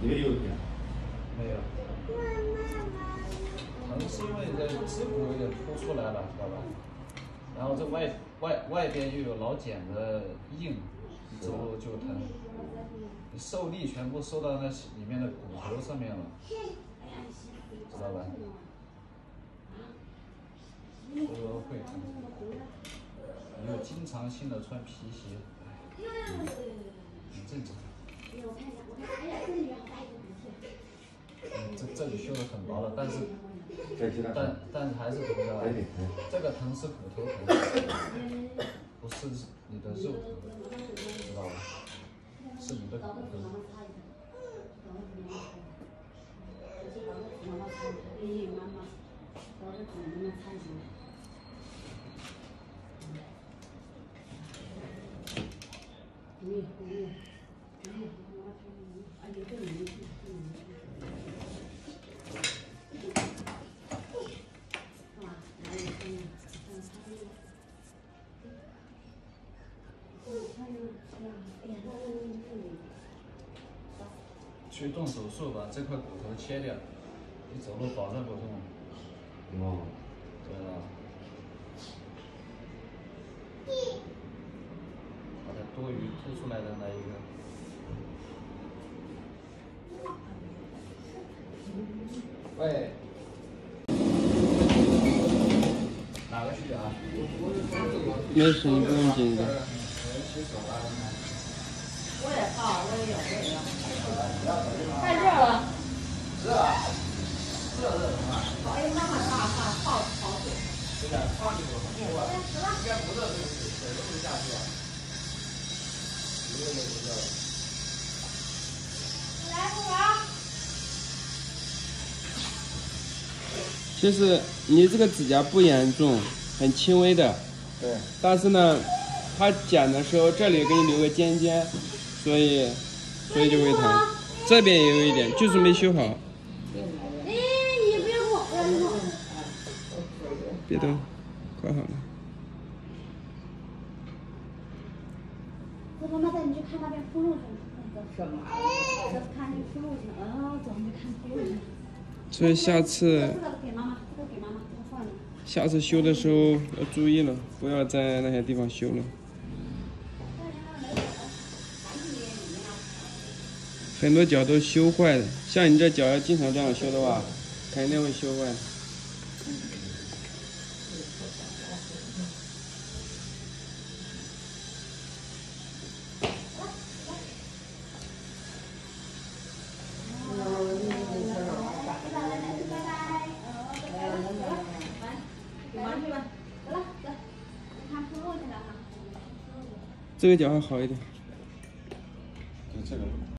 你没有点？没有。可能是因为这指骨有点凸出来了，知道吧？然后这外边又有老茧的硬，之后就疼。你受力全部受到那里面的骨头上面了，知道吧？所以说会疼。你有经常性的穿皮鞋，很正常。 这里修的很薄了，但是还是疼的。这个疼是骨头疼，不是你的肉疼，知道吧？是你的骨头。 去动手术把这块骨头切掉，你走路保证不痛。哦，对了。 多余凸出来的那一个。喂，哪个去啊？有什么问题的？我也怕，我也有。在这儿了。是啊。是啊，哎呀，那么大，好水。对呀，放进去了，应该不热，水都没下去啊。 就是你这个指甲不严重，很轻微的。对。但是呢，它剪的时候这里给你留个尖尖，所以就会疼。这边也有一点，就是没修好。哎，你别动，别动。别动，快好了。 妈妈带你去看那边铺路去了，那个我看那个铺路去了，哦，走，你看铺路去了。所以下次这个给妈妈，这个放你。下次修的时候要注意了，不要在那些地方修了。很多脚都修坏了，像你这脚要经常这样修的话，肯定会修坏的。 这个脚还好一点。